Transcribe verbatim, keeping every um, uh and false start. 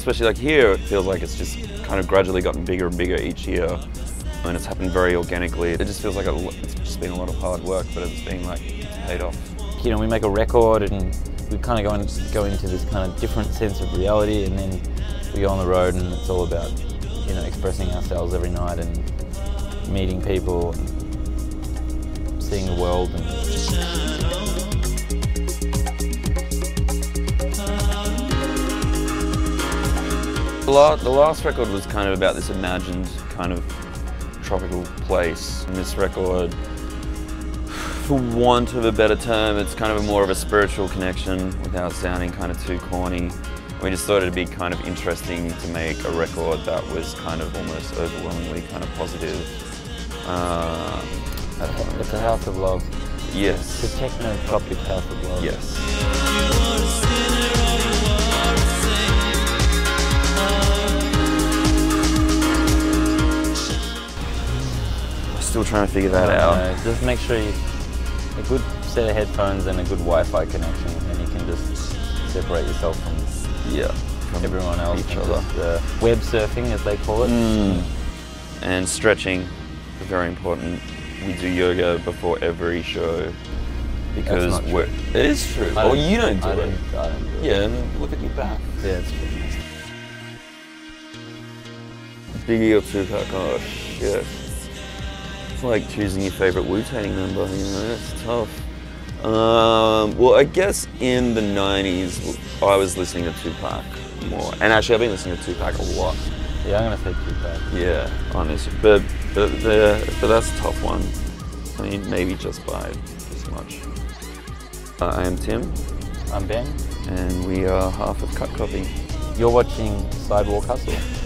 especially like here, it feels like it's just kind of gradually gotten bigger and bigger each year. I mean, it's happened very organically. It just feels like a, it's just been a lot of hard work, but it's been like paid off. You know, we make a record and we kind of go, in, go into this kind of different sense of reality, and then we go on the road and it's all about, you know, expressing ourselves every night and meeting people and seeing the world. And the last record was kind of about this imagined kind of tropical place, and this record, for want of a better term, it's kind of a more of a spiritual connection without sounding kind of too corny. We just thought it'd be kind of interesting to make a record that was kind of almost overwhelmingly kind of positive. Uh, it's a house of love. Yes. It's a techno-tropic house of love. Yes. Still trying to figure that out. Know. Just make sure you a good set of headphones and a good Wi-Fi connection, and you can just separate yourself from, yeah, from everyone else. Each other. Just, uh, web surfing, as they call it. Mm. And stretching, very important. We do yoga before every show because That's not we're. True. It is true. Oh, you don't do I it. Don't, I don't do it. Yeah, and look at your back. Yeah, it's true. Biggie or Tupac? Oh shit. It's like choosing your favourite Wu-Tang member, you know, it's tough. Um, well, I guess in the nineties, I was listening to Tupac more. And actually, I've been listening to Tupac a lot. Yeah, I'm gonna say Tupac. Yeah, honestly. But, but, but, but that's a tough one. I mean, maybe just by this much. Uh, I am Tim. I'm Ben. And we are half of Cut Copy. You're watching Sidewalk Hustle.